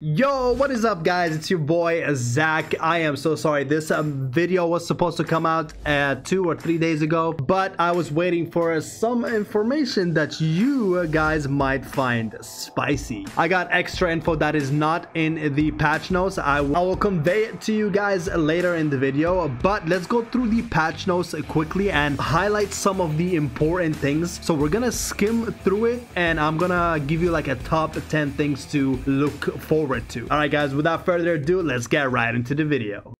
Yo, what is up guys, it's your boy Zach. I am so sorry, this video was supposed to come out 2 or 3 days ago, but I was waiting for some information that you guys might find spicy. I got extra info that is not in the patch notes. I will convey it to you guys later in the video, but let's go through the patch notes quickly and highlight some of the important things. So we're gonna skim through it and I'm gonna give you like a top 10 things to look forward to. All right guys, without further ado, let's get right into the video.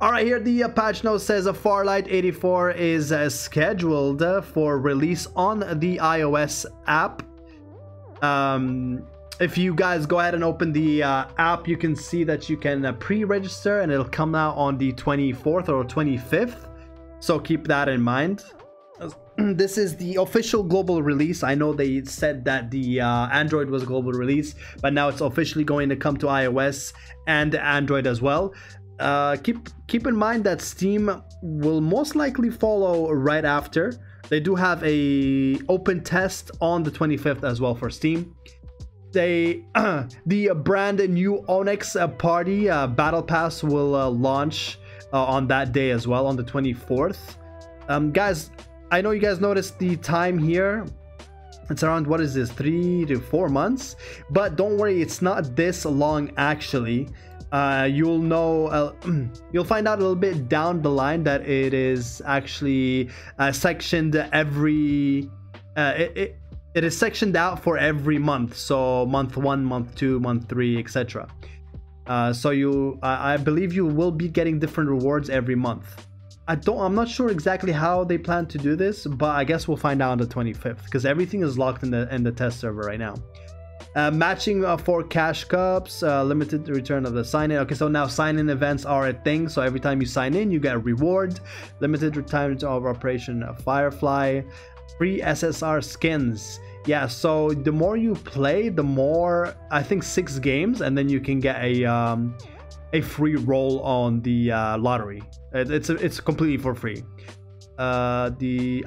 All right, here the patch note says Farlight 84 is scheduled for release on the iOS app. If you guys go ahead and open the app, you can see that you can pre-register and it'll come out on the 24th or 25th. So keep that in mind. This is the official global release. I know they said that the Android was a global release, but now it's officially going to come to iOS and Android as well. Keep in mind that Steam will most likely follow right after. They do have an open test on the 25th as well for Steam. The brand new Onyx Party Battle Pass will launch on that day as well, on the 24th. Guys, I know you guys noticed the time here. It's around, what is this, 3 to 4 months, but don't worry, it's not this long actually. You'll know, you'll find out a little bit down the line that it is actually sectioned every it is sectioned out for every month, so month 1, month 2, month 3, etc. So you I believe you will be getting different rewards every month. I'm not sure exactly how they plan to do this, but I guess we'll find out on the 25th because everything is locked in the test server right now. Matching for cash cups, limited return of the sign-in. Okay, so now sign-in events are a thing. So every time you sign in, you get a reward. Limited return of Operation Firefly. Free SSR skins. Yeah, so the more you play, the more, I think 6 games, and then you can get a free roll on the lottery. It's completely for free. The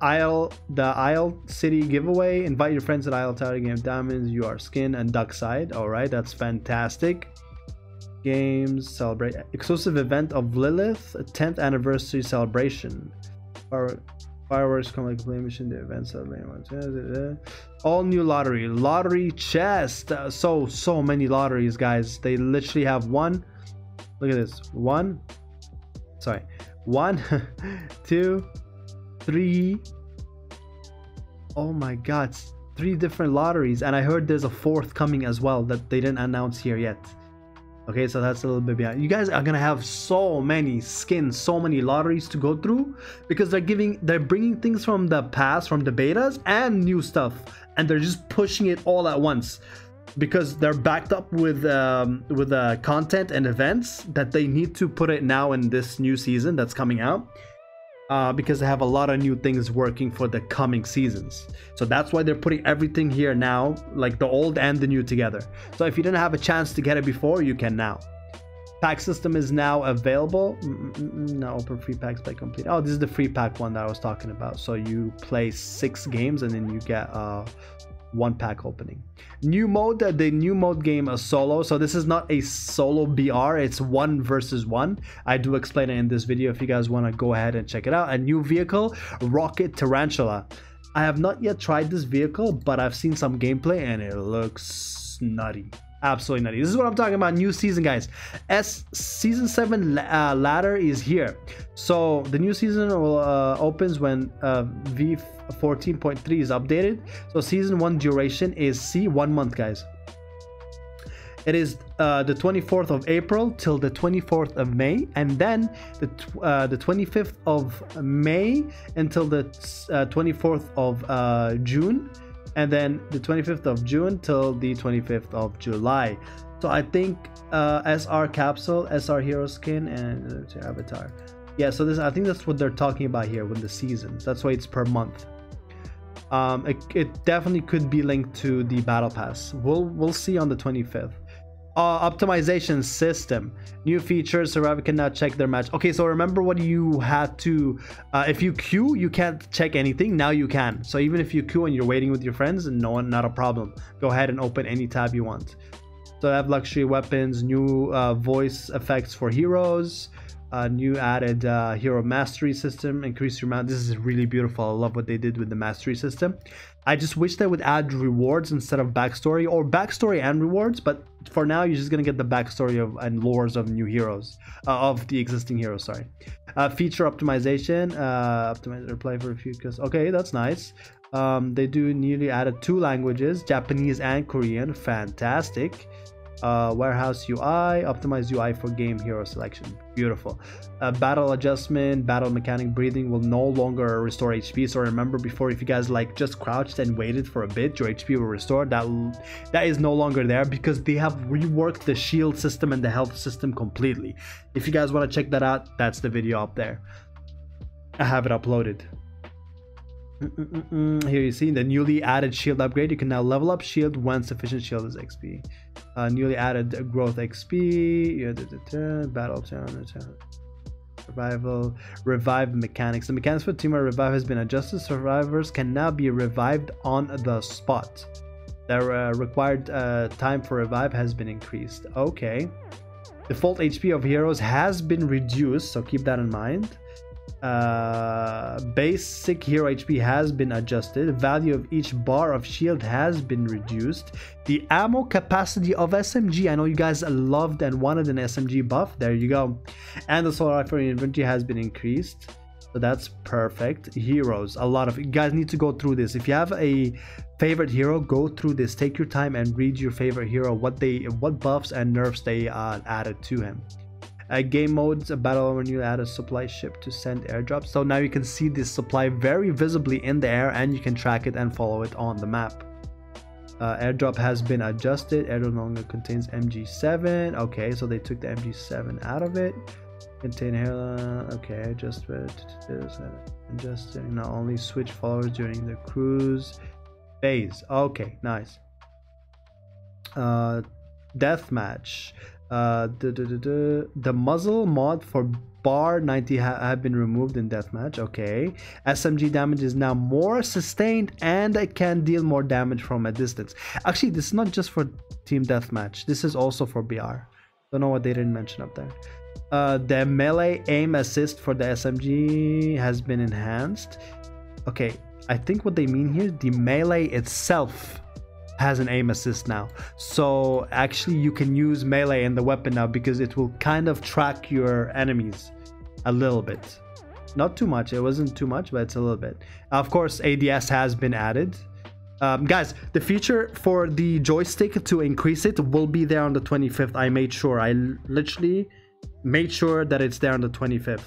Isle City giveaway. Invite your friends at Isle City Game Diamonds, UR Skin, and Duckside. All right, that's fantastic. Games celebrate exclusive event of Lilith 10th anniversary celebration. Fireworks come like mission. The events all new lottery chest. So many lotteries, guys. They literally have one. Look at this. One. Sorry. 1, 2, 3. Oh my God. 3 different lotteries. And I heard there's a 4th coming as well that they didn't announce here yet. Okay, so that's a little bit behind. You guys are gonna have so many skins, so many lotteries to go through because they're bringing things from the past, from the betas and new stuff, and they're just pushing it all at once because they're backed up with content and events that they need to put it now in this new season that's coming out, because they have a lot of new things working for the coming seasons. So that's why they're putting everything here now, like the old and the new together. So if you didn't have a chance to get it before, you can now. Pack system is now available. No, open free packs by complete. Oh, this is the free pack one that I was talking about. So you play 6 games and then you get 1 pack opening. New mode, the new mode game is solo. So this is not a solo BR, it's 1v1. I do explain it in this video if you guys want to go ahead and check it out. A new vehicle, Rocket Tarantula. I have not yet tried this vehicle, but I've seen some gameplay and it looks nutty. Absolutely nutty. This is what I'm talking about. New season, guys. Season 7 ladder is here. So the new season will, opens when V14.3 is updated. So season 1 duration is 1 month, guys. It is the 24th of April till the 24th of May, and then the 25th of May until the 24th of June. And then the 25th of June till the 25th of July. So I think SR capsule, SR hero skin, and avatar. Yeah, so this, I think that's what they're talking about here with the seasons. That's why it's per month. It definitely could be linked to the battle pass. We'll see on the 25th. Optimization system. New features, survivor cannot check their match. Okay, so remember what you had to, if you queue, you can't check anything. Now you can. So even if you queue and you're waiting with your friends, no one, not a problem. Go ahead and open any tab you want. So I have luxury weapons, new voice effects for heroes, new added hero mastery system, increase your mount. This is really beautiful. I love what they did with the mastery system. I just wish they would add rewards instead of backstory, or backstory and rewards, but for now you're just gonna get the backstory of and lores of new heroes, of the existing heroes, sorry. Feature optimization, optimize reply for a few, because okay, that's nice. They do newly added 2 languages, Japanese and Korean. Fantastic. Warehouse UI, optimize UI for game hero selection. Beautiful. Battle adjustment, battle mechanic, breathing will no longer restore HP. So remember before, if you guys like just crouched and waited for a bit, your HP will restore. That is no longer there because they have reworked the shield system and the health system completely. If you guys want to check that out, that's the video up there. I have it uploaded. Here you see the newly added shield upgrade. You can now level up shield when sufficient shield is XP. Newly added growth XP, battle survival, revive mechanics. The mechanics for team revive has been adjusted. Survivors can now be revived on the spot. Their required time for revive has been increased. Okay. Default HP of heroes has been reduced, so keep that in mind. Basic hero HP has been adjusted. Value of each bar of shield has been reduced. The ammo capacity of SMG, I know you guys loved and wanted an SMG buff, there you go. And the solar rifle inventory has been increased, so that's perfect. Heroes, a lot of you guys need to go through this. If you have a favorite hero, go through this, take your time and read your favorite hero, what buffs and nerfs they added to him. Game modes, a battle when you add a supply ship to send airdrops. So now you can see this supply very visibly in the air and you can track it and follow it on the map. Airdrop has been adjusted. Airdrop no longer contains MG7. Okay, so they took the MG7 out of it. Contain airline. Okay, just adjusting. Not only switch followers during the cruise phase. Okay, nice. Deathmatch. The muzzle mod for BAR 90 have been removed in deathmatch. Okay, SMG damage is now more sustained and it can deal more damage from a distance. Actually, this is not just for team deathmatch, this is also for BR. Don't know what they didn't mention up there. The melee aim assist for the SMG has been enhanced. Okay, I think what they mean here, the melee itself has an aim assist now, so actually you can use melee in the weapon now because it will kind of track your enemies a little bit, not too much, it wasn't too much, but it's a little bit. Of course, ADS has been added. Guys, the feature for the joystick to increase it will be there on the 25th. I made sure, I literally made sure that it's there on the 25th.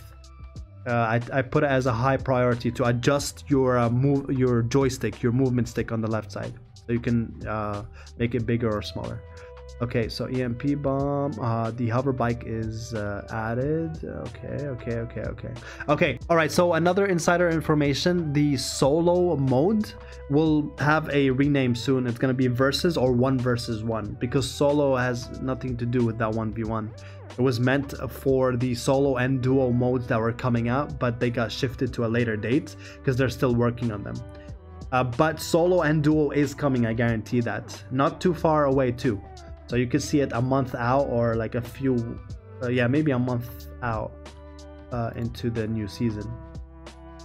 I put it as a high priority to adjust your joystick, your movement stick on the left side, so you can make it bigger or smaller. Okay, so EMP bomb, the hover bike is added. Okay, all right, so another insider information, the solo mode will have a rename soon. It's going to be versus or 1v1 because solo has nothing to do with that 1v1. It was meant for the solo and duo modes that were coming out, but they got shifted to a later date because they're still working on them. But solo and duo is coming, I guarantee that. Not too far away too. So you can see it a month out, or like a few, yeah, maybe a month out into the new season.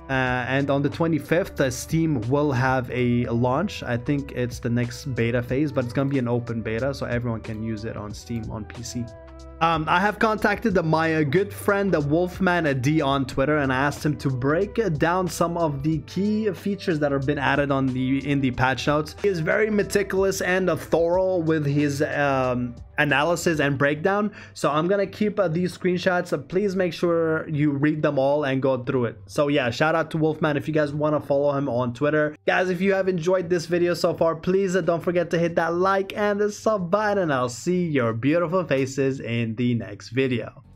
And on the 25th, Steam will have a launch. I think it's the next beta phase, but it's gonna be an open beta, so everyone can use it on Steam, on PC. I have contacted my good friend WolfmanD on Twitter, and I asked him to break down some of the key features that have been added on in the patch notes. He is very meticulous and thorough with his analysis and breakdown, so I'm gonna keep these screenshots. Please make sure you read them all and go through it. So yeah, shout out to Wolfman if you guys want to follow him on Twitter. Guys, if you have enjoyed this video so far, please don't forget to hit that like and the sub button, and I'll see your beautiful faces in the next video.